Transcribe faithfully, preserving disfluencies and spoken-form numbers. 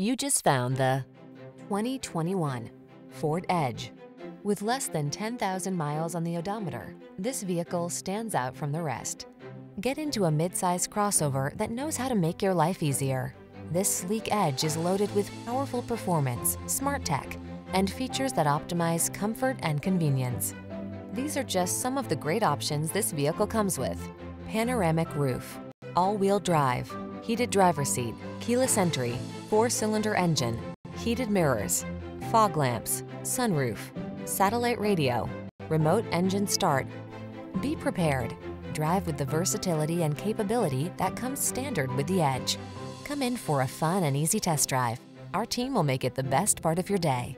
You just found the twenty twenty-one Ford Edge. With less than ten thousand miles on the odometer, this vehicle stands out from the rest. Get into a midsize crossover that knows how to make your life easier. This sleek Edge is loaded with powerful performance, smart tech, and features that optimize comfort and convenience. These are just some of the great options this vehicle comes with: panoramic roof, all-wheel drive, heated driver's seat, keyless entry, four-cylinder engine, heated mirrors, fog lamps, sunroof, satellite radio, remote engine start. Be prepared. Drive with the versatility and capability that comes standard with the Edge. Come in for a fun and easy test drive. Our team will make it the best part of your day.